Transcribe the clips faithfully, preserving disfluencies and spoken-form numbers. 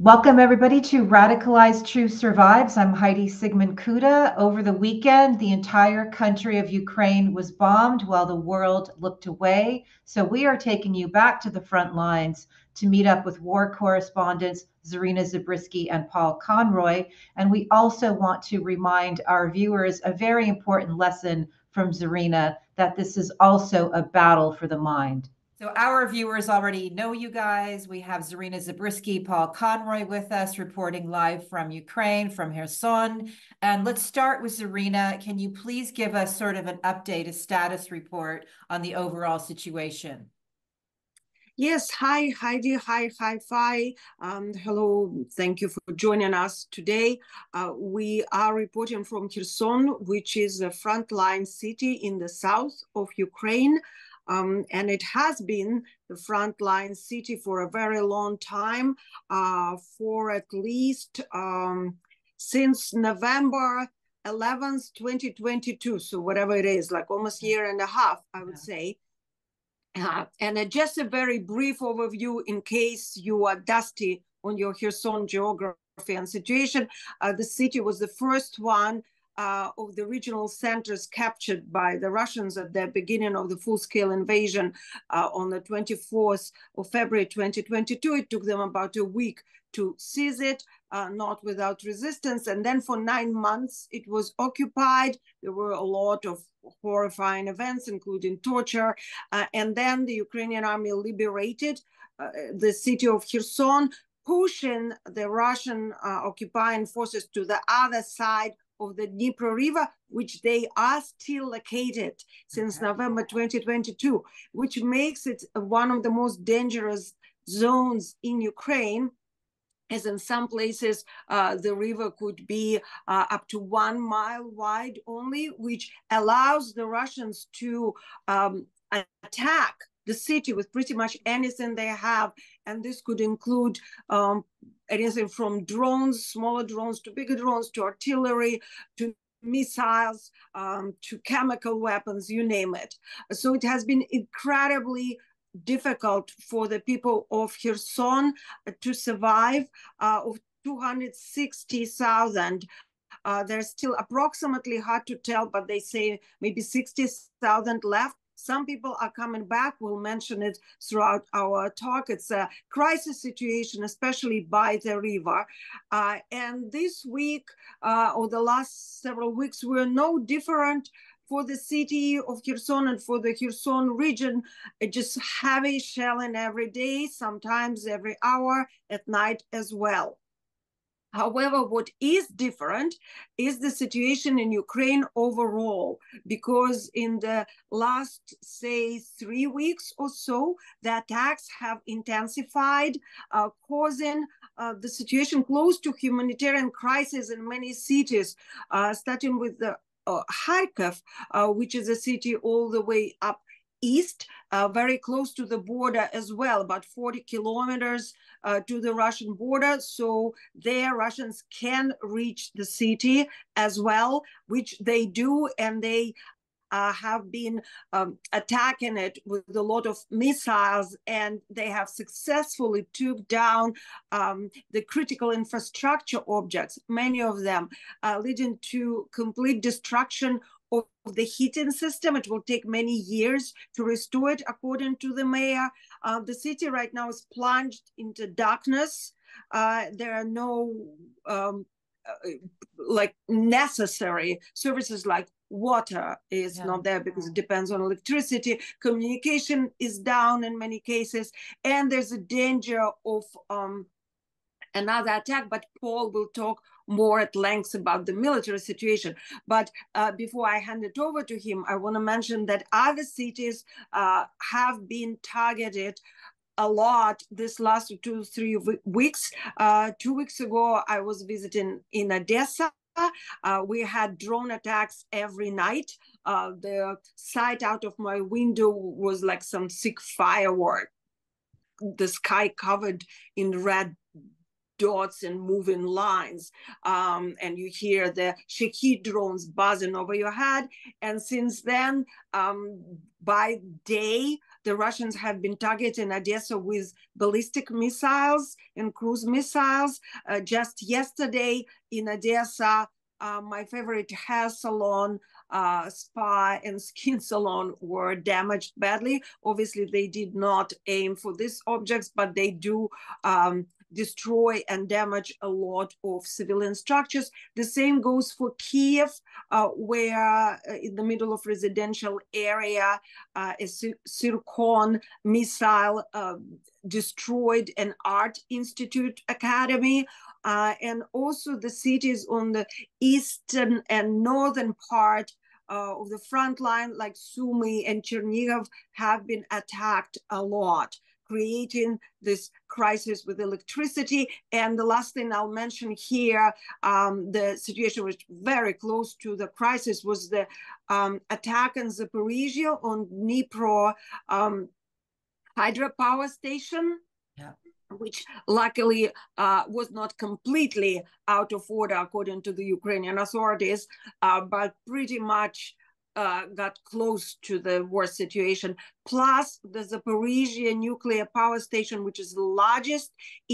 Welcome everybody to Radicalized: Truth Survives. I'm Heidi Sigmund Kuda. Over the weekend, the entire country of Ukraine was bombed while the world looked away. So we are taking you back to the front lines to meet up with war correspondents Zarina Zabrisky and Paul Conroy. And we also want to remind our viewers a very important lesson from Zarina, that this is also a battle for the mind. So our viewers already know you guys. We have Zarina Zabrisky, Paul Conroy with us reporting live from Ukraine, from Kherson. And let's start with Zarina. Can you please give us sort of an update, a status report on the overall situation? Yes, hi, Heidi, hi, hi, hi, um, hello, thank you for joining us today. Uh, we are reporting from Kherson, which is a frontline city in the south of Ukraine, um, and it has been the frontline city for a very long time, uh, for at least um, since November eleventh, twenty twenty-two, so whatever it is, like almost a year and a half, I would yeah. say. Uh, and uh, just a very brief overview in case you are dusty on your Kherson geography and situation. Uh, the city was the first one uh, of the regional centers captured by the Russians at the beginning of the full-scale invasion uh, on the twenty-fourth of February twenty twenty-two. It took them about a week to seize it, uh, not without resistance. And then for nine months, it was occupied. There were a lot of horrifying events, including torture. Uh, and then the Ukrainian army liberated uh, the city of Kherson, pushing the Russian uh, occupying forces to the other side of the Dnipro River, which they are still located since okay. November twenty twenty-two, which makes it one of the most dangerous zones in Ukraine, as in some places, uh, the river could be uh, up to one mile wide only, which allows the Russians to um, attack the city with pretty much anything they have. And this could include um, anything from drones, smaller drones to bigger drones, to artillery, to missiles, um, to chemical weapons, you name it. So it has been incredibly difficult for the people of Kherson to survive. Uh, of two hundred sixty thousand, uh, there's still approximately, hard to tell, but they say maybe sixty thousand left. Some people are coming back. We'll mention it throughout our talk. It's a crisis situation, especially by the river. Uh, and this week, uh, or the last several weeks, were no different for the city of Kherson and for the Kherson region. Just heavy shelling every day, sometimes every hour, at night as well. However, what is different is the situation in Ukraine overall, because in the last, say, three weeks or so, the attacks have intensified, uh, causing uh, the situation close to humanitarian crisis in many cities, uh, starting with the Uh, Kharkiv, uh, which is a city all the way up east, uh, very close to the border as well, about forty kilometers uh, to the Russian border. So there, Russians can reach the city as well, which they do, and they uh, have been um, attacking it with a lot of missiles, and they have successfully took down um, the critical infrastructure objects, many of them, uh, leading to complete destruction of the heating system. It will take many years to restore it, according to the mayor. Uh, the city right now is plunged into darkness. Uh, there are no um, like necessary services, like water is yeah. not there because it depends on electricity. Communication is down in many cases, and there's a danger of um, another attack, but Paul will talk more at length about the military situation. But uh, before I hand it over to him, I want to mention that other cities uh, have been targeted a lot this last two, three weeks. Uh, two weeks ago, I was visiting in Odessa. Uh, we had drone attacks every night. Uh, the sight out of my window was like some sick firework. The sky covered in red dots and moving lines. Um, and you hear the Shahed drones buzzing over your head. And since then, um, by day, the Russians have been targeting Odessa with ballistic missiles and cruise missiles. Uh, just yesterday in Odessa, uh, my favorite hair salon, uh, spa and skin salon were damaged badly. Obviously, they did not aim for these objects, but they do um, destroy and damage a lot of civilian structures. The same goes for Kyiv, uh, where uh, in the middle of residential area, uh, a Zircon missile uh, destroyed an art institute academy. Uh, and also the cities on the eastern and northern part Uh, of the front line, like Sumy and Chernihiv, have been attacked a lot, creating this crisis with electricity. And the last thing I'll mention here, um, the situation was very close to the crisis, was the um, attack on Zaporizhzhia on Dnipro um, hydropower station. Yeah. Which luckily uh, was not completely out of order, according to the Ukrainian authorities, uh, but pretty much uh, got close to the worst situation. Plus, the Zaporizhzhia nuclear power station, which is the largest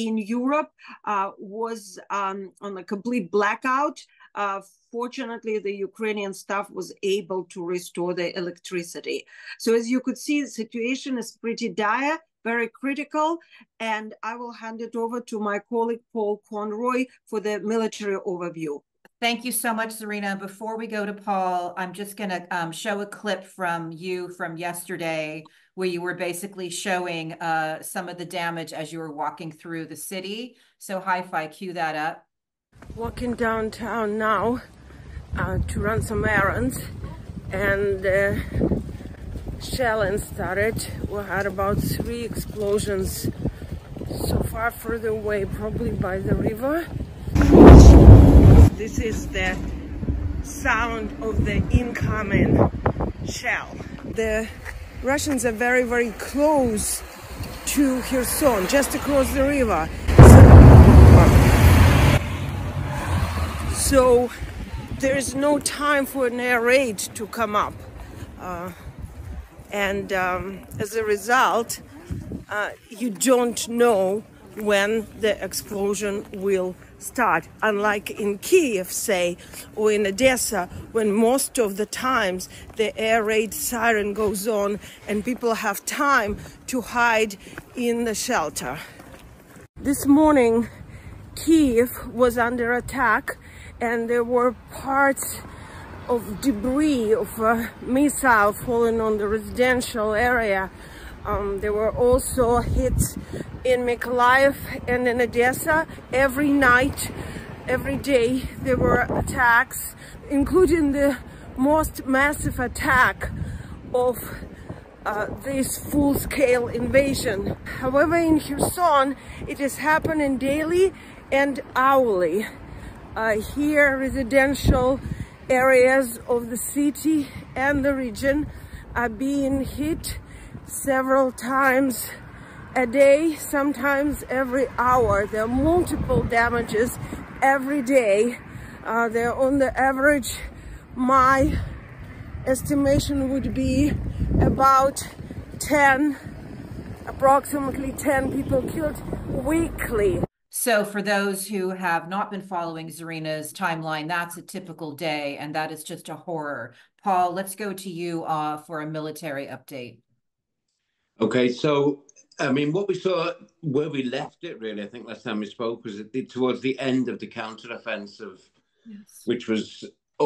in Europe, uh, was um, on a complete blackout. Uh, fortunately, the Ukrainian staff was able to restore the electricity. So as you could see, the situation is pretty dire, very critical, and I will hand it over to my colleague, Paul Conroy, for the military overview. Thank you so much, Zarina. Before we go to Paul, I'm just going to um, show a clip from you from yesterday, where you were basically showing uh, some of the damage as you were walking through the city. So hi-fi, cue that up. Walking downtown now uh, to run some errands, and uh, shelling started. We had about three explosions so far further away, probably by the river. This is the sound of the incoming shell. The Russians are very, very close to Kherson, just across the river. So there is no time for an air raid to come up. Uh, And um, as a result, uh, you don't know when the explosion will start. Unlike in Kyiv, say, or in Odessa, when most of the times the air raid siren goes on and people have time to hide in the shelter. This morning, Kyiv was under attack, and there were parts of debris of a missile falling on the residential area. Um, there were also hits in Mykolaiv and in Odessa. Every night, every day, there were attacks, including the most massive attack of uh, this full-scale invasion. However, in Kherson, it is happening daily and hourly. Uh, here, residential areas of the city and the region are being hit several times a day, sometimes every hour. There are multiple damages every day. Uh, they're on the average, my estimation would be about ten, approximately ten people killed weekly. So for those who have not been following Zarina's timeline, that's a typical day, and that is just a horror. Paul, let's go to you uh, for a military update. Okay, so, I mean, what we saw, where we left it, really, I think last time we spoke, was it, towards the end of the counteroffensive, yes, which was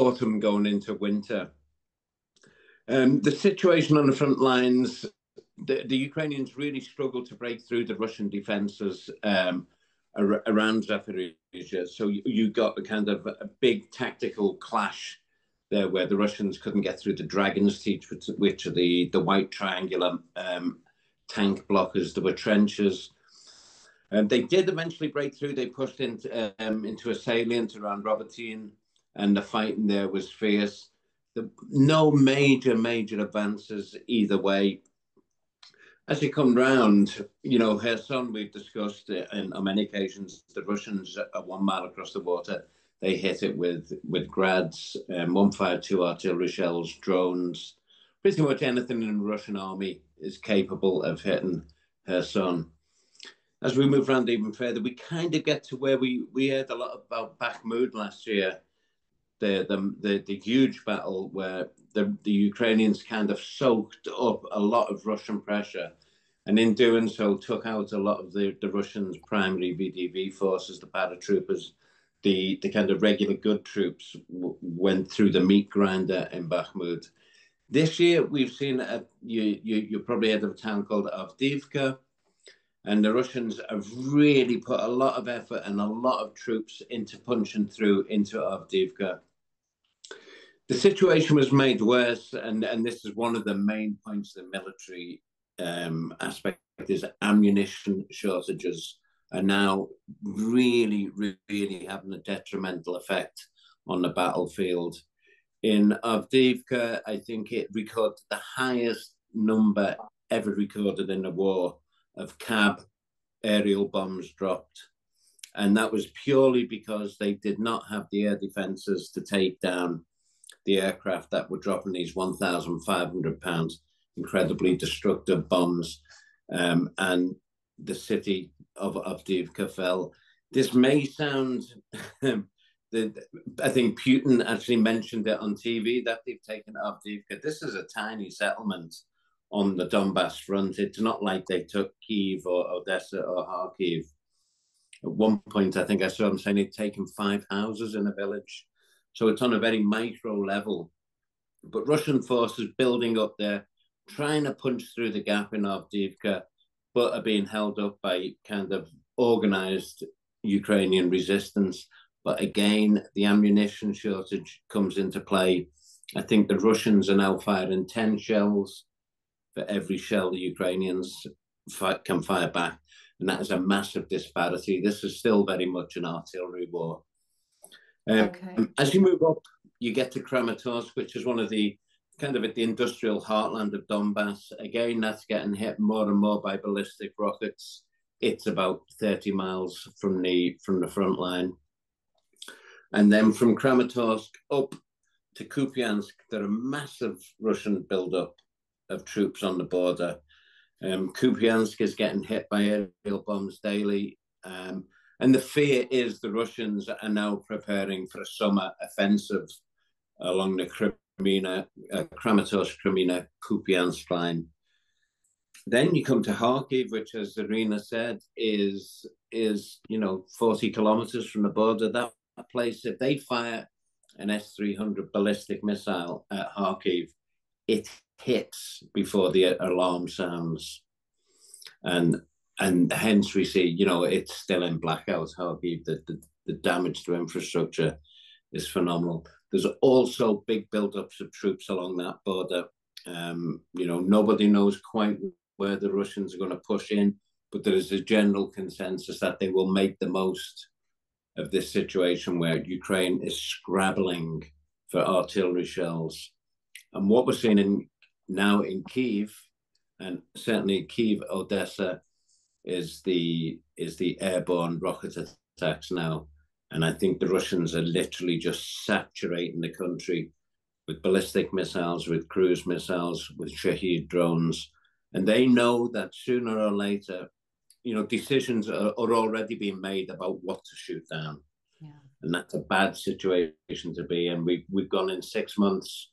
autumn going into winter. Um, the situation on the front lines, the, the Ukrainians really struggled to break through the Russian defenses um, around Zaporizhzhia. So you, you got a kind of a big tactical clash there, where the Russians couldn't get through the Dragon's Teeth, which, which are the, the white triangular um, tank blockers. There were trenches. Um, they did eventually break through. They pushed into, um, into a salient around Robertine, and the fighting there was fierce. The, no major, major advances either way. As you come round, you know, Kherson, we've discussed in, on many occasions, the Russians are one mile across the water. They hit it with, with grads, um, one fifty-two artillery shells, drones. Pretty much anything in the Russian army is capable of hitting Kherson. As we move around even further, we kind of get to where we, we heard a lot about Bakhmut last year, the, the, the, the huge battle where the, the Ukrainians kind of soaked up a lot of Russian pressure, and in doing so took out a lot of the, the Russians' primary V D V forces, the paratroopers, the, the kind of regular good troops w went through the meat grinder in Bakhmut. This year, we've seen, a, you, you, you probably heard of a town called Avdiivka, and the Russians have really put a lot of effort and a lot of troops into punching through into Avdiivka. The situation was made worse, and, and this is one of the main points of the military um, aspect, is ammunition shortages are now really, really having a detrimental effect on the battlefield. In Avdiivka, I think it recorded the highest number ever recorded in the war of K A B aerial bombs dropped. And that was purely because they did not have the air defences to take down the aircraft that were dropping these one thousand five hundred pound incredibly destructive bombs. Um, and the city of Avdiivka fell. This may sound... I think Putin actually mentioned it on T V that they've taken Avdiivka. This is a tiny settlement on the Donbass front. It's not like they took Kyiv or Odessa or Kharkiv. At one point, I think I saw them saying they'd taken five houses in a village. So it's on a very micro level. But Russian forces building up there, trying to punch through the gap in Avdiivka, but are being held up by kind of organized Ukrainian resistance. But again, the ammunition shortage comes into play. I think the Russians are now firing ten shells for every shell the Ukrainians fi can fire back. And that is a massive disparity. This is still very much an artillery war. Um, okay. As you move up, you get to Kramatorsk, which is one of the kind of at the industrial heartland of Donbass. Again, that's getting hit more and more by ballistic rockets. It's about thirty miles from the, from the front line. And then from Kramatorsk up to Kupiansk, there are massive Russian buildup of troops on the border. Um, Kupiansk is getting hit by aerial bombs daily. Um, and the fear is the Russians are now preparing for a summer offensive along the Kramatorsk, uh, Kramatorsk, Kupiansk line. Then you come to Kharkiv, which, as Zarina said, is, is you know, forty kilometers from the border. That A place, if they fire an S three hundred ballistic missile at Kharkiv, it hits before the alarm sounds, and and hence we see, you know, it's still in blackout Kharkiv. The, the, the damage to infrastructure is phenomenal. There's also big buildups of troops along that border. Um, you know, nobody knows quite where the Russians are going to push in, but there is a general consensus that they will make the most of this situation where Ukraine is scrabbling for artillery shells. And what we're seeing in, now in Kyiv, and certainly Kyiv, Odessa, is the, is the airborne rocket attacks now. And I think the Russians are literally just saturating the country with ballistic missiles, with cruise missiles, with Shahed drones. And they know that sooner or later, you know, decisions are, are already being made about what to shoot down. Yeah. And that's a bad situation to be in. We've, we've gone in six months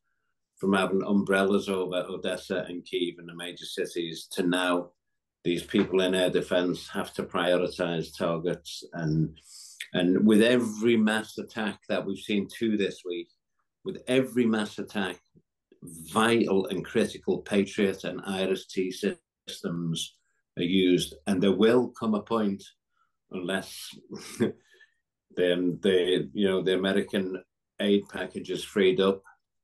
from having umbrellas over Odessa and Kyiv and the major cities to now these people in air defense have to prioritize targets. And, and with every mass attack that we've seen two this week, with every mass attack, vital and critical Patriot and I R S T systems are used, and there will come a point, unless then the you know the American aid package is freed up,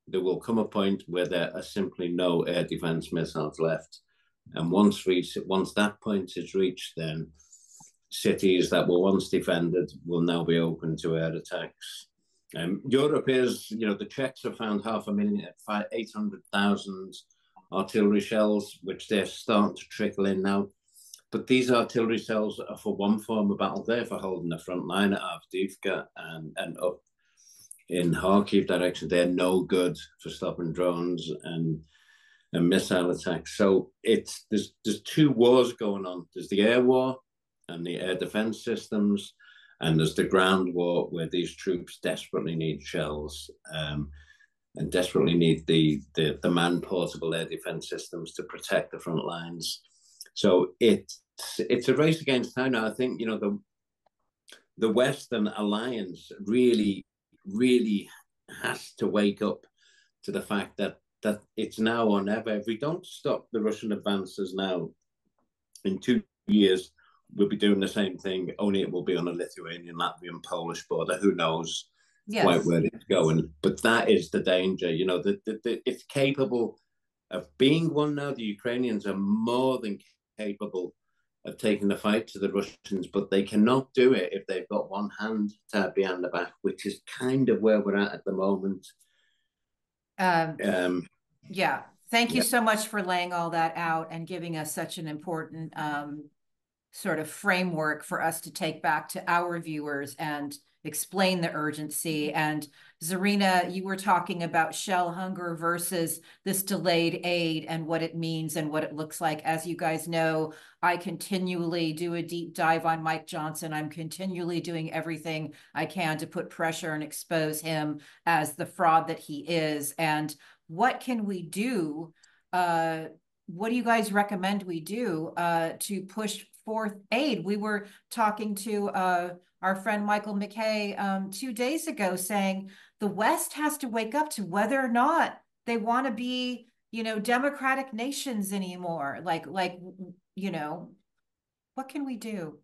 there will come a point where there are simply no air defense missiles left. And once we once that point is reached, then cities that were once defended will now be open to air attacks. Um, Europe is, you know, the Czechs have found half a million, eight hundred thousand artillery shells, which they're starting to trickle in now. But these artillery shells are for one form of battle. They're for holding the front line at Avdiivka and, and up in Kharkiv direction. They're no good for stopping drones and and missile attacks. So it's there's there's two wars going on. There's the air war and the air defense systems, and there's the ground war where these troops desperately need shells um, and desperately need the, the, the man-portable air defense systems to protect the front lines. So it's, it's a race against time now. I think, you know, the, the Western alliance really, really has to wake up to the fact that, that it's now or never. If we don't stop the Russian advances now, in two years, we'll be doing the same thing, only it will be on a Lithuanian, Latvian, Polish border. Who knows yes. quite where it's going. But that is the danger. You know, the, the, the, it's capable of being one now. The Ukrainians are more than capable of taking the fight to the Russians, but they cannot do it if they've got one hand tied behind the back, which is kind of where we're at at the moment. Um, um, yeah. Thank you yeah. so much for laying all that out and giving us such an important... Um, sort of framework for us to take back to our viewers and explain the urgency. And Zarina, you were talking about shell hunger versus this delayed aid and what it means and what it looks like. As you guys know, I continually do a deep dive on Mike Johnson. I'm continually doing everything I can to put pressure and expose him as the fraud that he is. And what can we do? Uh, what do you guys recommend we do uh, to push fourth aid? We were talking to uh, our friend Michael McKay um, two days ago, saying the West has to wake up to whether or not they want to be, you know, democratic nations anymore. Like, like, you know, what can we do?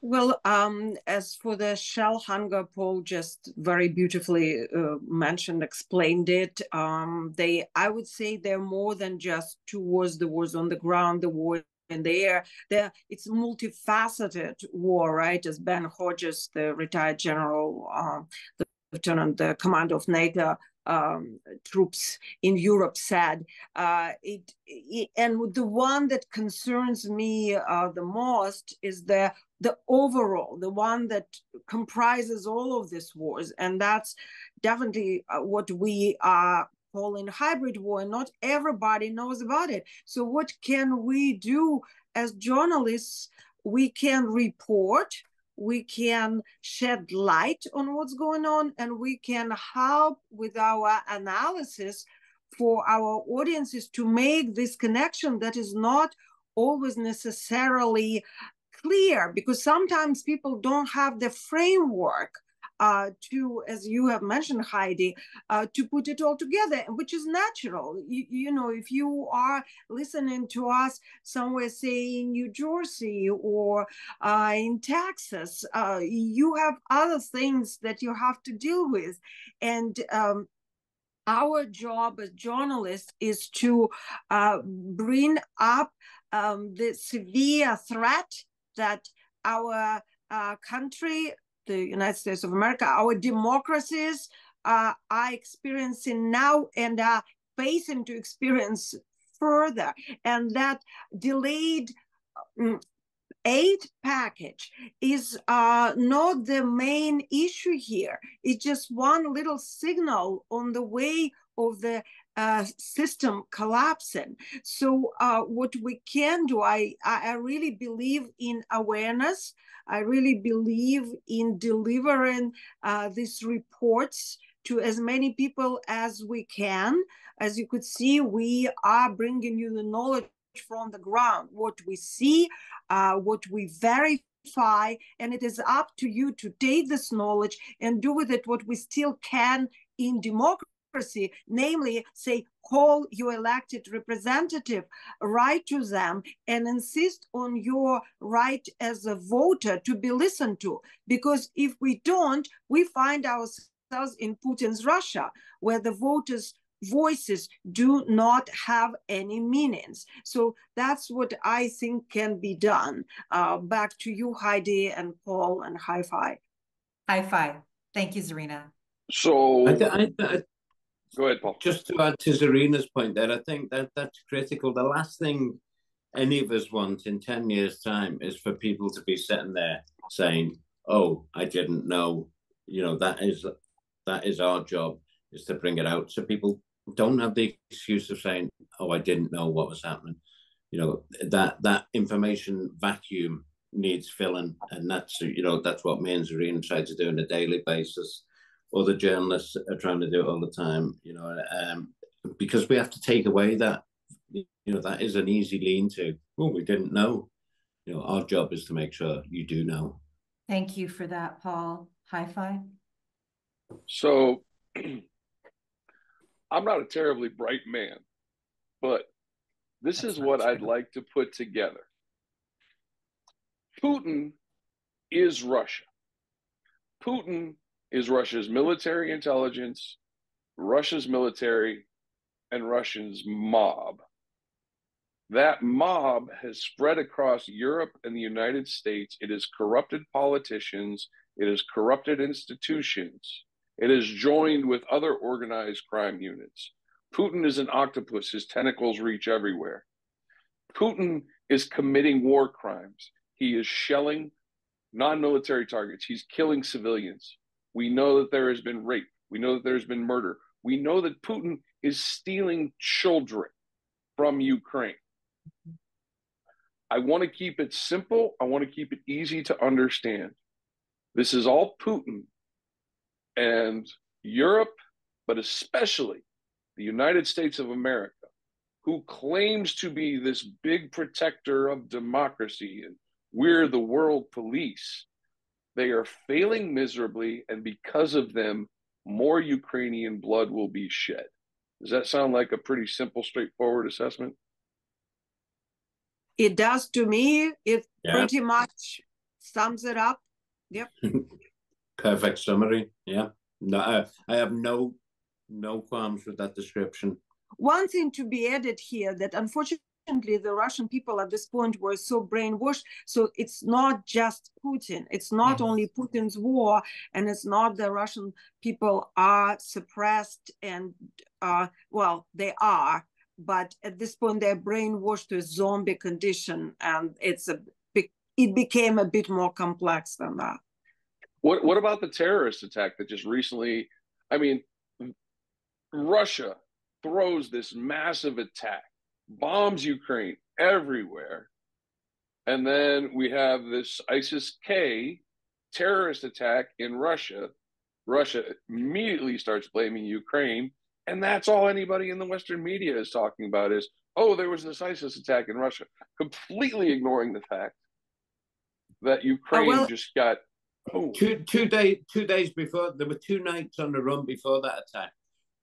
Well, um, as for the shell hunger, Paul just very beautifully uh, mentioned, explained it. Um, they, I would say they're more than just two wars, the wars on the ground, the war in the air. There, it's multifaceted war, right? As Ben Hodges, the retired general, uh, the lieutenant, the commander of NATO um, troops in Europe, said. Uh, it, it and the one that concerns me uh, the most is the the overall, the one that comprises all of these wars, and that's definitely uh, what we are calling hybrid war, and not everybody knows about it. So what can we do as journalists? We can report, we can shed light on what's going on, and we can help with our analysis for our audiences to make this connection that is not always necessarily clear, because sometimes people don't have the framework Uh, to, as you have mentioned, Heidi, uh, to put it all together, which is natural. You, you know, if you are listening to us somewhere, say in New Jersey or uh, in Texas, uh, you have other things that you have to deal with. And um, our job as journalists is to uh, bring up um, the severe threat that our uh, country, the United States of America, our democracies uh, are experiencing now and are facing to experience further. And that delayed aid package is uh, not the main issue here. It's just one little signal on the way of the Uh, system collapsing. So uh, what we can do, I, I really believe in awareness. I really believe in delivering uh, these reports to as many people as we can. As you could see, we are bringing you the knowledge from the ground, what we see, uh, what we verify. And it is up to you to take this knowledge and do with it what we still can in democracy. Namely, say, call your elected representative, write to them, and insist on your right as a voter to be listened to. Because if we don't, we find ourselves in Putin's Russia, where the voters' voices do not have any meanings. So that's what I think can be done. Uh, back to you, Heidi and Paul, and high five. High five. Thank you, Zarina. So... I, I, I... Go ahead, Paul. Just to add to Zarina's point there, I think that that's critical. The last thing any of us want in ten years' time is for people to be sitting there saying, oh, I didn't know. You know, that is that is our job, is to bring it out. So people don't have the excuse of saying, oh, I didn't know what was happening. You know, that that information vacuum needs filling, and that's, you know, that's what me and Zarina try to do on a daily basis. Other journalists are trying to do it all the time, you know, um, because we have to take away that, you know, that is an easy lean to, well, we didn't know. You know, our job is to make sure you do know. Thank you for that, Paul. Hi-Fi. So I'm not a terribly bright man, but this That's is what true. I'd like to put together. Putin is Russia. Putin is Russia's military intelligence, Russia's military, and Russia's mob. That mob has spread across Europe and the United States. It has corrupted politicians. It has corrupted institutions. It has joined with other organized crime units. Putin is an octopus. His tentacles reach everywhere. Putin is committing war crimes. He is shelling non-military targets. He's killing civilians. We know that there has been rape. We know that there's been murder. We know that Putin is stealing children from Ukraine. I want to keep it simple. I want to keep it easy to understand. This is all Putin, and Europe, but especially the United States of America, who claims to be this big protector of democracy, and we're the world police. They are failing miserably, and because of them, more Ukrainian blood will be shed. Does that sound like a pretty simple, straightforward assessment? It does to me. It yeah. pretty much sums it up. Yep. Perfect summary. Yeah. No, I, I have no no qualms with that description. One thing to be added here, that unfortunately the Russian people at this point were so brainwashed. So it's not just Putin. It's not only Putin's war, and it's not the Russian people are suppressed and, uh, well, they are, but at this point they're brainwashed to a zombie condition, and it's a it became a bit more complex than that. What What about the terrorist attack that just recently? I mean, Russia throws this massive attack. Bombs Ukraine everywhere. And then we have this ISIS-K terrorist attack in Russia. Russia immediately starts blaming Ukraine. And that's all anybody in the Western media is talking about is, oh, there was this ISIS attack in Russia, completely ignoring the fact that Ukraine oh, well, just got... Oh. Two, two, day, two days before, there were two nights on the run before that attack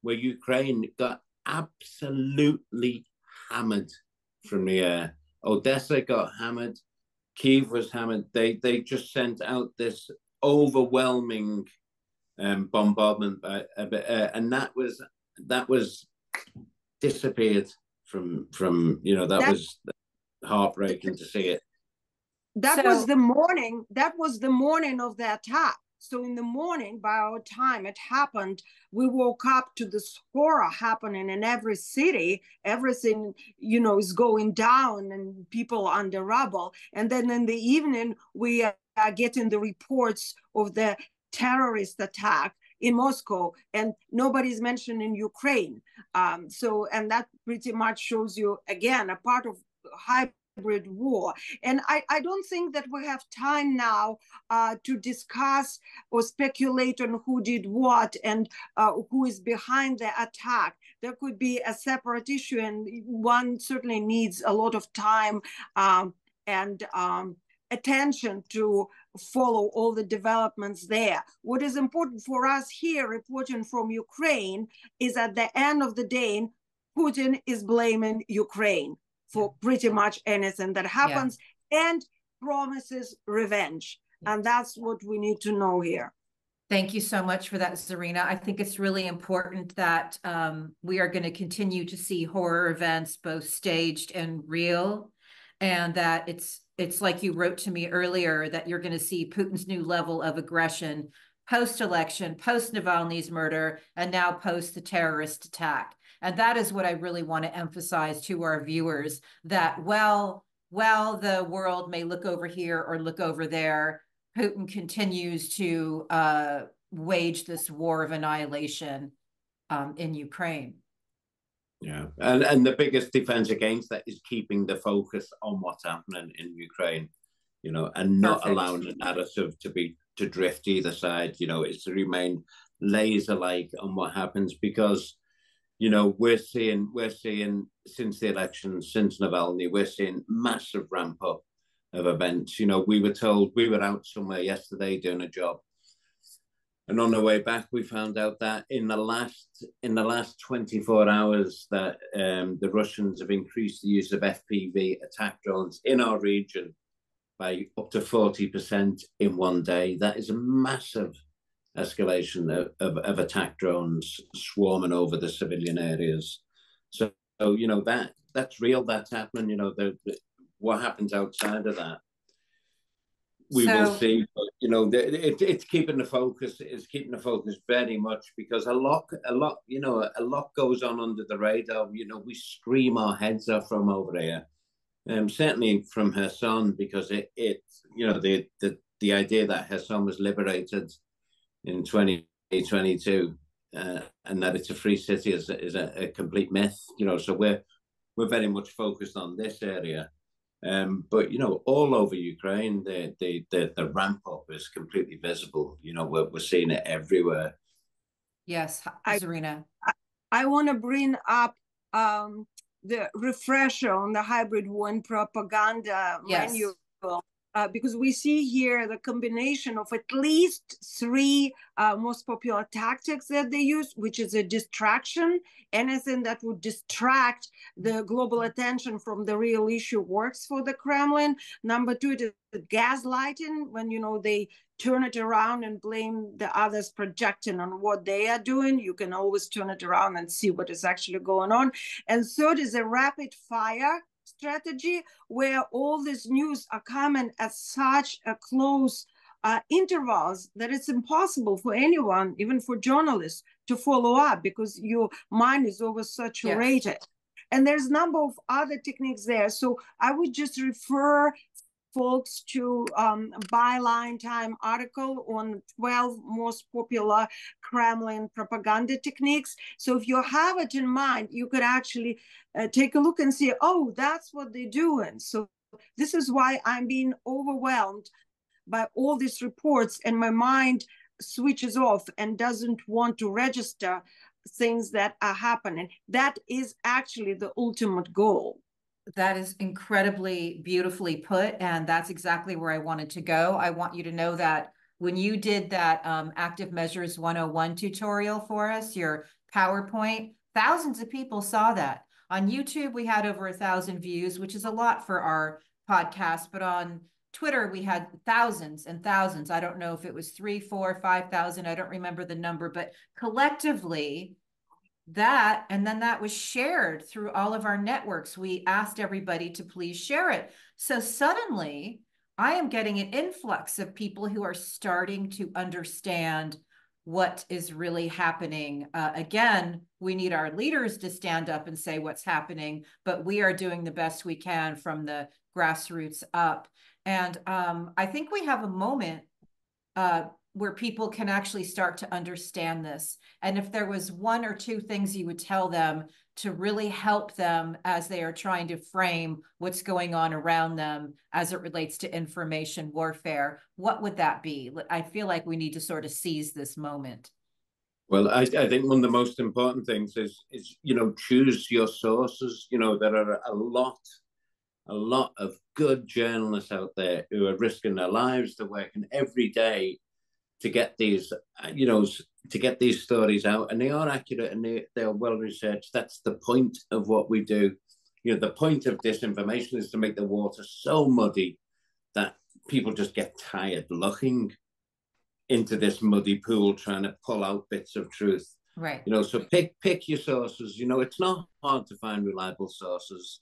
where Ukraine got absolutely hammered from the air. Odessa got hammered. Kyiv was hammered. They they just sent out this overwhelming um, bombardment, by, uh, uh, and that was that was disappeared from from you know that That's, was heartbreaking to see it. That so, was the morning. That was the morning of the attack. So in the morning, by our time it happened, we woke up to this horror happening in every city. Everything, you know, is going down and people under rubble. And then in the evening, we are getting the reports of the terrorist attack in Moscow, and nobody's mentioning Ukraine. Um, so, and that pretty much shows you, again, a part of high hybrid war. And I, I don't think that we have time now uh, to discuss or speculate on who did what and uh, who is behind the attack. There could be a separate issue, and one certainly needs a lot of time um, and um, attention to follow all the developments there. What is important for us here, reporting from Ukraine, is at the end of the day, Putin is blaming Ukraine for pretty much anything that happens, yeah. and promises revenge. And that's what we need to know here. Thank you so much for that, Zarina. I think it's really important that um, we are going to continue to see horror events, both staged and real, and that it's, it's like you wrote to me earlier, that you're going to see Putin's new level of aggression post-election, post-Navalny's murder, and now post the terrorist attack. And that is what I really want to emphasize to our viewers, that while, while the world may look over here or look over there, Putin continues to uh, wage this war of annihilation um, in Ukraine. Yeah, and, and the biggest defense against that is keeping the focus on what's happening in Ukraine, you know, and not Perfect. allowing the narrative to be to drift either side. You know, it's to remain laser-like on what happens, because, you know, we're seeing, we're seeing since the election, since Navalny, we're seeing massive ramp up of events. You know, we were told, we were out somewhere yesterday doing a job, and on the way back, we found out that in the last in the last twenty-four hours that um, the Russians have increased the use of F P V attack drones in our region by up to forty percent in one day. That is a massive escalation of, of, of attack drones swarming over the civilian areas. So, so, you know, that that's real, that's happening. You know, the, the, what happens outside of that, we so, will see. But, you know, it, it's keeping the focus, it's keeping the focus very much, because a lot, a lot, you know, a lot goes on under the radar. You know, we scream our heads off from over here. Um, certainly from Kherson, because it, it you know, the, the, the idea that Kherson was liberated in twenty twenty-two uh, and that it's a free city is, is a, a complete myth, you know, so we're, we're very much focused on this area. Um, but, you know, all over Ukraine, the, the, the, the ramp up is completely visible. You know, we're, we're seeing it everywhere. Yes, Zarina. I, I want to bring up... Um... the refresher on the hybrid war and propaganda yes. manual, uh, because we see here the combination of at least three uh, most popular tactics that they use, which is a distraction. Anything that would distract the global attention from the real issue works for the Kremlin. Number two, it is gaslighting, when, you know, they turn it around and blame the others, projecting on what they are doing. You can always turn it around and see what is actually going on. And third is a rapid fire strategy, where all this news are coming at such a close uh, intervals that it's impossible for anyone, even for journalists, to follow up, because your mind is oversaturated. Yes. And there's a number of other techniques there. So I would just refer folks to um, Byline Time article on twelve most popular Kremlin propaganda techniques. So if you have it in mind, you could actually uh, take a look and see, oh, that's what they're doing. So this is why I'm being overwhelmed by all these reports, and my mind switches off and doesn't want to register things that are happening. That is actually the ultimate goal. That is incredibly beautifully put, and that's exactly where I wanted to go. I want you to know that when you did that um, Active Measures one oh one tutorial for us, your PowerPoint, thousands of people saw that. On YouTube, we had over a thousand views, which is a lot for our podcast, but on Twitter, we had thousands and thousands. I don't know if it was three, four, five thousand. I don't remember the number, but collectively, that, and then that was shared through all of our networks. We asked everybody to please share it. So suddenly I am getting an influx of people who are starting to understand what is really happening. Uh, again, we need our leaders to stand up and say what's happening, but we are doing the best we can from the grassroots up. And um, I think we have a moment uh, where people can actually start to understand this. And if there was one or two things you would tell them to really help them as they are trying to frame what's going on around them as it relates to information warfare, what would that be? I feel like we need to sort of seize this moment. Well, I, I think one of the most important things is, is, you know, choose your sources. You know, there are a lot a lot of good journalists out there who are risking their lives, they're working every day to get these, you know, to get these stories out, and they are accurate and they, they are well researched. That's the point of what we do. You know, the point of disinformation is to make the water so muddy that people just get tired looking into this muddy pool, trying to pull out bits of truth. Right. You know, so pick pick your sources. You know, it's not hard to find reliable sources.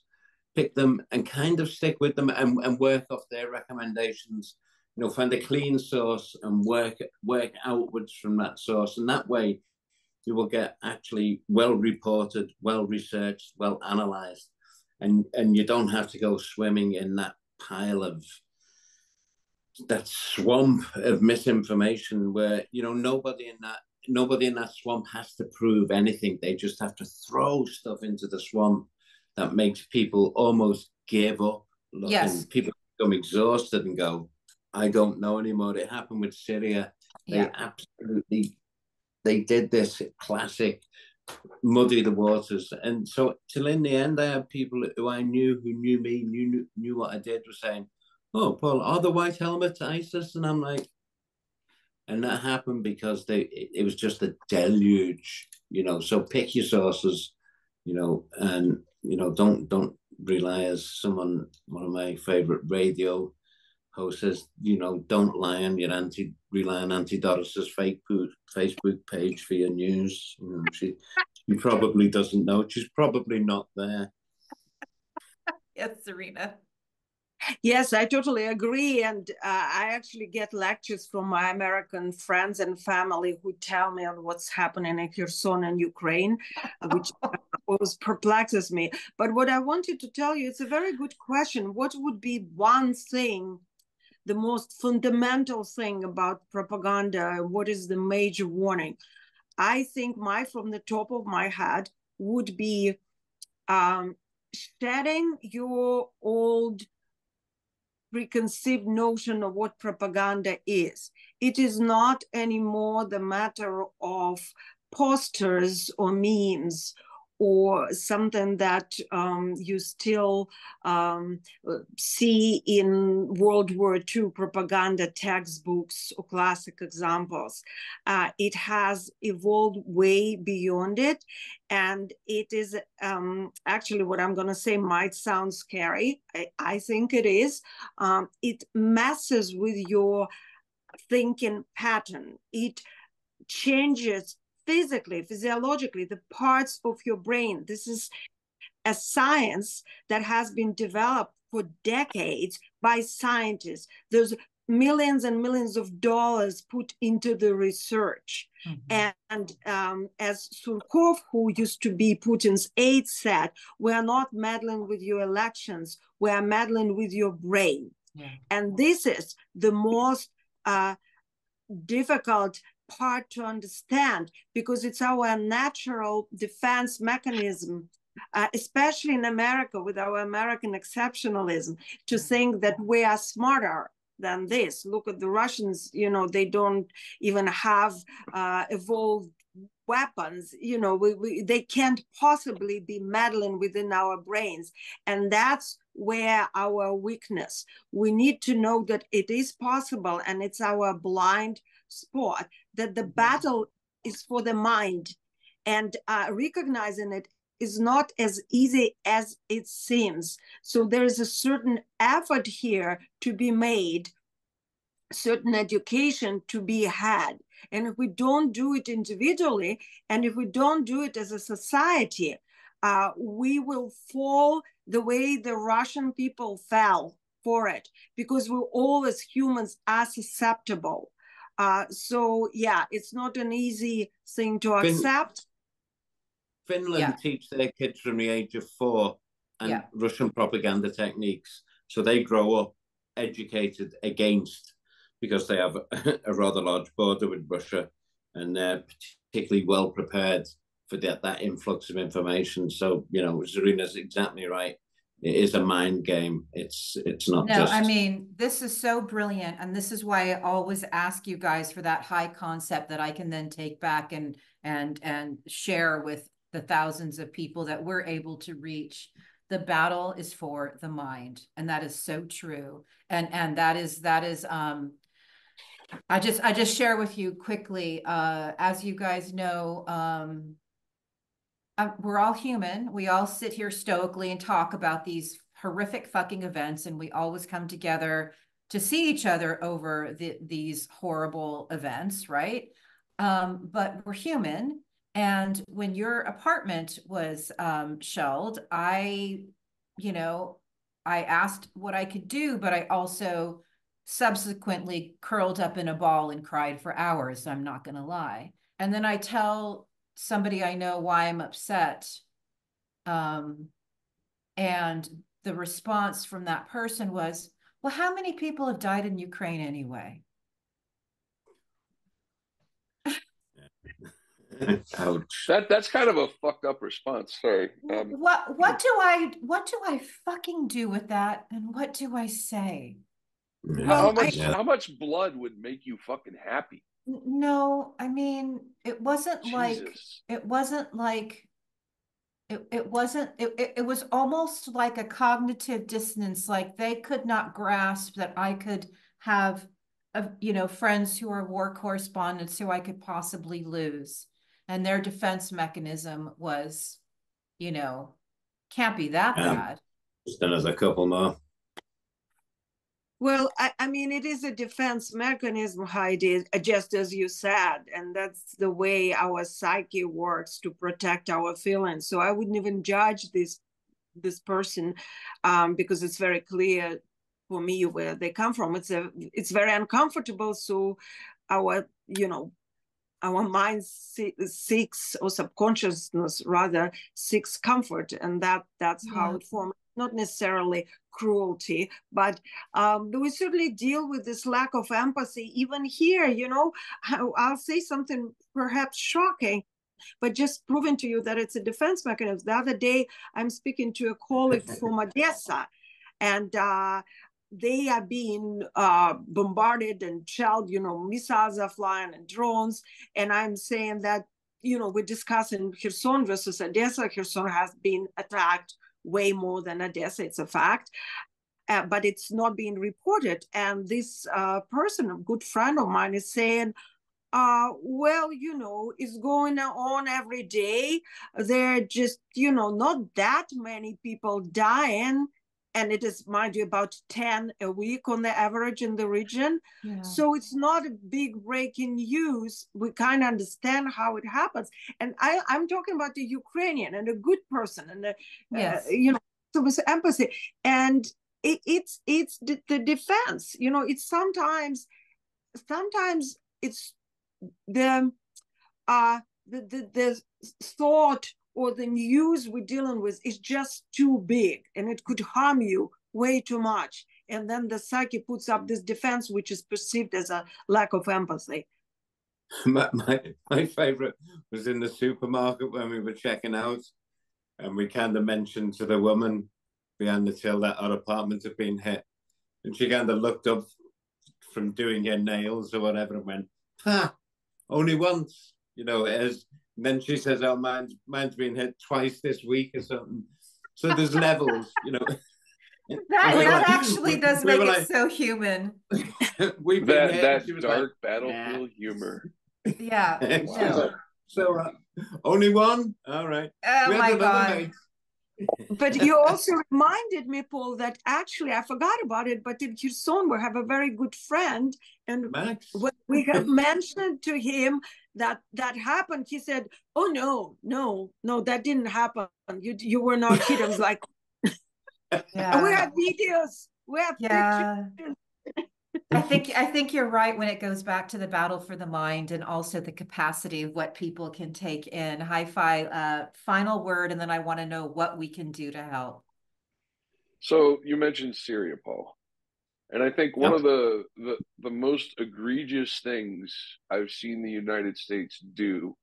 Pick them and kind of stick with them and, and work off their recommendations. you know, find a clean source and work work outwards from that source. And that way you will get actually well reported, well researched, well analyzed. And, and you don't have to go swimming in that pile of that swamp of misinformation where, you know, nobody in that nobody in that swamp has to prove anything. They just have to throw stuff into the swamp that makes people almost give up. Looking. Yes. People become exhausted and go, I don't know anymore. It happened with Syria. They yeah. absolutely, they did this classic muddy the waters. And so till in the end, I had people who I knew, who knew me, knew, knew what I did, were saying, oh, Paul, are the white helmets ISIS? And I'm like, and that happened because they it was just a deluge, you know. So pick your sources, you know, and, you know, don't, don't rely, as someone, one of my favorite radio hosts says, you know, don't lie on your anti, rely on Auntie Doris's fake Facebook page for your news. You know, she, she probably doesn't know. She's probably not there. Yes, Zarina. Yes, I totally agree. And uh, I actually get lectures from my American friends and family who tell me on what's happening in Kherson and Ukraine, which always perplexes me. But what I wanted to tell you, it's a very good question. What would be one thing, the most fundamental thing about propaganda? What is the major warning? I think my, from the top of my head, would be um, shedding your old preconceived notion of what propaganda is. It is not anymore the matter of posters or memes or something that um, you still um, see in World War Two propaganda textbooks or classic examples. Uh, it has evolved way beyond it. And it is um, actually what I'm going to say might sound scary. I, I think it is. Um, it messes with your thinking pattern. It changes physically, physiologically, the parts of your brain. This is a science that has been developed for decades by scientists. There's millions and millions of dollars put into the research. Mm-hmm. And um, as Surkov, who used to be Putin's aide, said, we are not meddling with your elections, we are meddling with your brain. Yeah. And this is the most uh, difficult hard to understand, because it's our natural defense mechanism, uh, especially in America with our American exceptionalism, to think that we are smarter than this. Look at the Russians, you know, they don't even have uh, evolved weapons, you know, we, we, they can't possibly be meddling within our brains. And that's where our weakness, we need to know that it is possible, and it's our blind spot, that the battle is for the mind, and uh, recognizing it is not as easy as it seems. So there is a certain effort here to be made, certain education to be had. And if we don't do it individually, and if we don't do it as a society, uh, we will fall the way the Russian people fell for it, because we always, humans are susceptible. Uh, so, yeah, it's not an easy thing to fin accept. Finland yeah. teach their kids from the age of four and yeah. Russian propaganda techniques. So they grow up educated against, because they have a, a rather large border with Russia, and they're particularly well prepared for that, that influx of information. So, you know, Zarina's exactly right. It is a mind game. It's it's not no, just... No, I mean, this is so brilliant. And this is why I always ask you guys for that high concept that I can then take back and and and share with the thousands of people that we're able to reach. The battle is for the mind. And that is so true. And and that is that is um I just I just share with you quickly. Uh as you guys know, um Uh, we're all human. We all sit here stoically and talk about these horrific fucking events, and we always come together to see each other over the, these horrible events, right? Um, but we're human, and when your apartment was um, shelled, I, you know, I asked what I could do, but I also subsequently curled up in a ball and cried for hours, I'm not going to lie. And then I tell somebody I know why I'm upset. Um, and the response from that person was, well, how many people have died in Ukraine anyway? Ouch. That that's kind of a fucked up response. Sorry. Um, what what do I what do I fucking do with that? And what do I say? Yeah. Well, how much I, how much blood would make you fucking happy? No, I mean it wasn't Jesus. like it wasn't like it it wasn't it, it it was almost like a cognitive dissonance. Like they could not grasp that I could have a, you know friends who are war correspondents who I could possibly lose. And their defense mechanism was, you know, can't be that yeah. bad. Just another couple more. Well, I, I mean, it is a defense mechanism, Heidi, just as you said. And that's the way our psyche works to protect our feelings. So I wouldn't even judge this, this person um, because it's very clear for me where they come from. It's, a, it's very uncomfortable. So our, you know, our mind seeks, or subconsciousness rather, seeks comfort, and that that's yeah. how it forms. Not necessarily cruelty, but um, we certainly deal with this lack of empathy even here. You know, I'll say something perhaps shocking, but just proving to you that it's a defense mechanism. The other day, I'm speaking to a colleague from Odessa, and uh, they are being uh, bombarded and shelled, you know, missiles are flying and drones. And I'm saying that, you know, we're discussing Kherson versus Odessa. Kherson has been attacked way more than Odessa, it's a fact, uh, but it's not being reported. And this uh, person, a good friend of mine, is saying, Uh, well, you know, it's going on every day. There are just, you know, not that many people dying. And it is, mind you, about ten a week on the average in the region. Yeah. So it's not a big breaking news. We kind of understand how it happens. And I, I'm talking about the Ukrainian and a good person and, a, yes. uh, you know, with empathy. And it, it's it's the, the defense, you know, it's sometimes, sometimes it's the, uh, the, the, the thought or the news we're dealing with is just too big and it could harm you way too much. And then the psyche puts up this defense, which is perceived as a lack of empathy. My, my, my favorite was in the supermarket when we were checking out and we kind of mentioned to the woman behind the till that our apartment had been hit. And she kind of looked up from doing her nails or whatever and went, ha, only once, you know, as and then she says, oh, mine's, mine's been hit twice this week or something. So there's levels, you know. That, we that like, actually does we make it like, so human. We've that, been that dark like, battlefield nah. humor. Yeah. Wow. No. So uh, only one? All right. Oh, we my God. But you also reminded me, Paul, that actually I forgot about it, but in Kherson we have a very good friend. And Max. When we have mentioned to him that that happened, he said, oh, no, no, no, that didn't happen. You you were not kid. I was like, yeah. we have videos. We have yeah. pictures. I think, I think you're right when it goes back to the battle for the mind and also the capacity of what people can take in. Hi-Fi, uh, final word, and then I want to know what we can do to help. So you mentioned Syria, Paul. And I think one of the, the, the most egregious things I've seen the United States do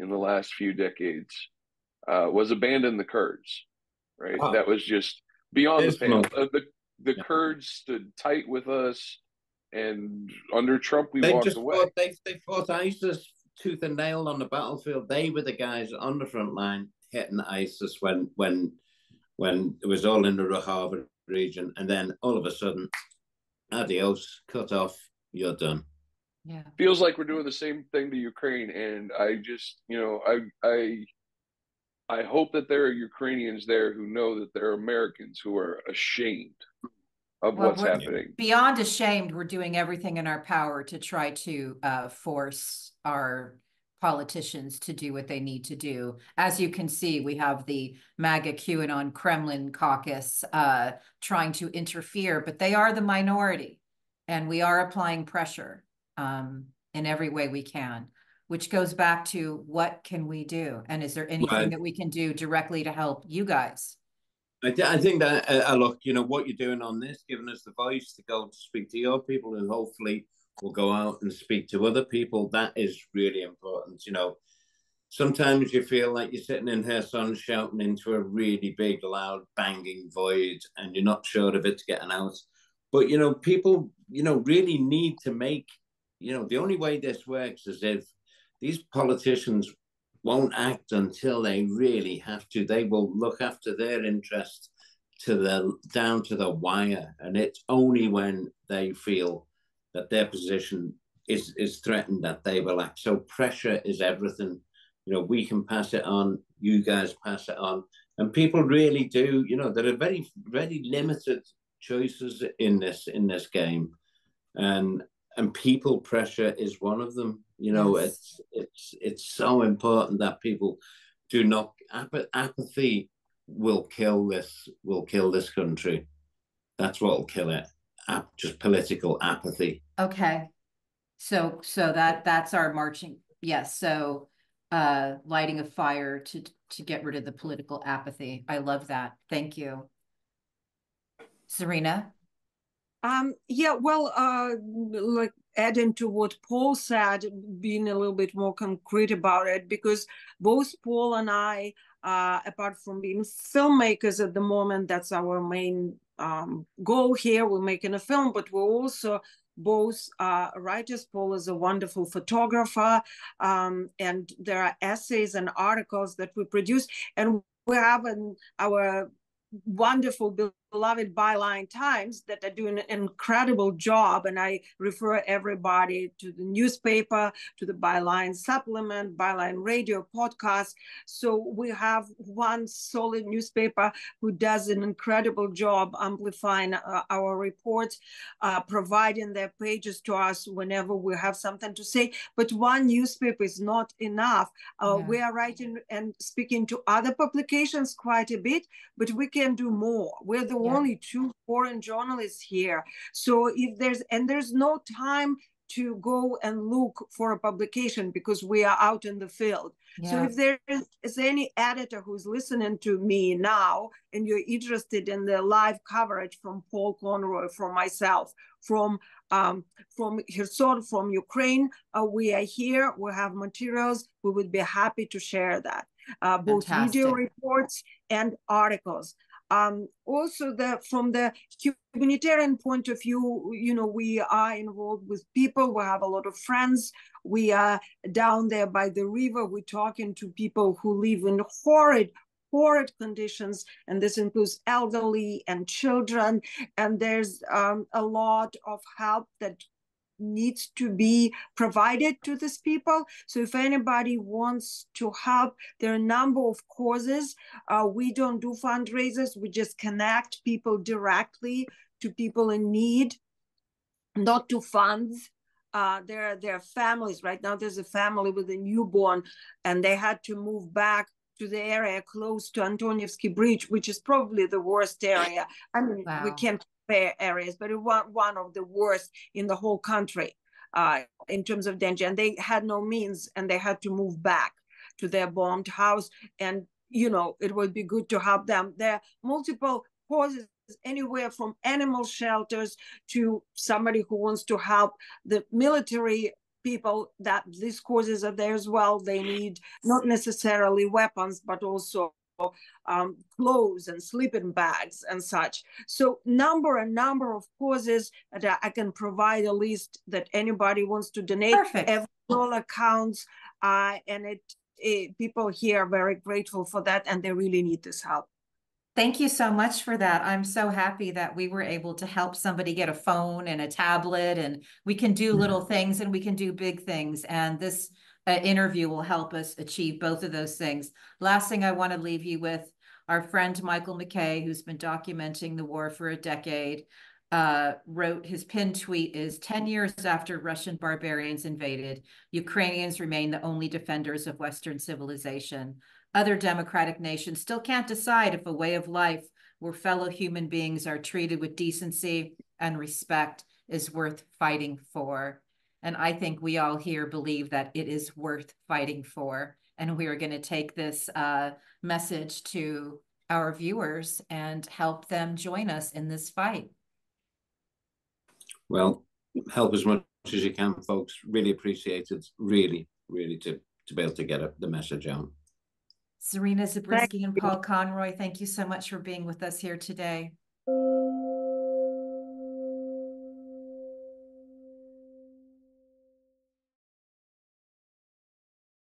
in the last few decades uh, was abandon the Kurds, right? Wow. That was just beyond the pale. Uh, the the yeah. Kurds stood tight with us, and under Trump, we they walked just away. Fought, they, they fought ISIS tooth and nail on the battlefield. They were the guys on the front line hitting ISIS when, when, when it was all in the Rojava region. And then all of a sudden, adios, cut off, you're done. Yeah, feels like we're doing the same thing to Ukraine, and I just, you know, I, I, I hope that there are Ukrainians there who know that there are Americans who are ashamed of well, what's happening. Beyond ashamed, we're doing everything in our power to try to uh, force our politicians to do what they need to do. As you can see, we have the MAGA QAnon Kremlin caucus uh, trying to interfere, but they are the minority. And we are applying pressure um, in every way we can, which goes back to what can we do? And is there anything right. that we can do directly to help you guys? I, th I think that, uh, look, you know, what you're doing on this, giving us the voice to go to speak to your people and hopefully we'll go out and speak to other people. That is really important. You know, sometimes you feel like you're sitting in Kherson shouting into a really big, loud, banging void and you're not sure if it's getting out. But, you know, people, you know, really need to make, you know, the only way this works is if these politicians won't act until they really have to. They will look after their interests to the, down to the wire. And it's only when they feel that their position is, is threatened that they will act. So pressure is everything. You know, we can pass it on, you guys pass it on. And people really do, you know, there are very, very limited choices in this in this game. And and people pressure is one of them. You know, yes. it's it's it's so important that people do not ap apathy will kill this will kill this country. That's what'll kill it. Ap just political apathy. Okay, so so that that's our marching. Yes, so uh, lighting a fire to to get rid of the political apathy. I love that. Thank you, Zarina. Um, yeah, well, uh, like adding to what Paul said, being a little bit more concrete about it, because both Paul and I, uh, apart from being filmmakers at the moment, that's our main um, goal here. We're making a film, but we're also both uh, writers. Paul is a wonderful photographer, um, and there are essays and articles that we produce, and we have an, our wonderful beloved Byline Times that are doing an incredible job, and I refer everybody to the newspaper, to the Byline supplement, Byline radio podcast. So we have one solid newspaper who does an incredible job amplifying uh, our reports, uh, providing their pages to us whenever we have something to say. But one newspaper is not enough. Uh, yeah. We are writing and speaking to other publications quite a bit, but we can do more. We're the Yeah. only two foreign journalists here. So if there's, and there's no time to go and look for a publication because we are out in the field. Yeah. So if there is, is any editor who's listening to me now and you're interested in the live coverage from Paul Conroy, from myself, from um, from Kherson, from Ukraine, uh, we are here, we have materials, we would be happy to share that. Uh, both Fantastic. Video reports and articles. Um, also, the, from the humanitarian point of view, you know, we are involved with people. We have a lot of friends. We are down there by the river. We're talking to people who live in horrid, horrid conditions. And this includes elderly and children. And there's um, a lot of help that needs to be provided to these people. So if anybody wants to help, there are a number of causes. Uh, we don't do fundraisers. We just connect people directly to people in need, not to funds. Uh, there, there are families. Right now there's a family with a newborn and they had to move back to the area close to Antonievsky Bridge, which is probably the worst area. I mean, wow. we can't areas, but it was one of the worst in the whole country uh, in terms of danger. And they had no means and they had to move back to their bombed house. And, you know, it would be good to help them. There are multiple causes, anywhere from animal shelters to somebody who wants to help the military people, that these causes are there as well. They need not necessarily weapons, but also Um, clothes and sleeping bags and such. So number and number of causes that I can provide a list that anybody wants to donate. Perfect. Every dollar counts, uh, and it, it people here are very grateful for that, and they really need this help. Thank you so much for that. I'm so happy that we were able to help somebody get a phone and a tablet, and we can do little things and we can do big things, and this Uh, interview will help us achieve both of those things. Last thing I want to leave you with, our friend Michael McKay, who's been documenting the war for a decade, uh, wrote, his pinned tweet is, ten years after Russian barbarians invaded, Ukrainians remain the only defenders of Western civilization. Other democratic nations still can't decide if a way of life where fellow human beings are treated with decency and respect is worth fighting for. And I think we all here believe that it is worth fighting for. And we are going to take this uh, message to our viewers and help them join us in this fight. Well, help as much as you can, folks. Really appreciate it. Really, really to, to be able to get the message out. Zarina Zabrisky and Paul Conroy, thank you so much for being with us here today.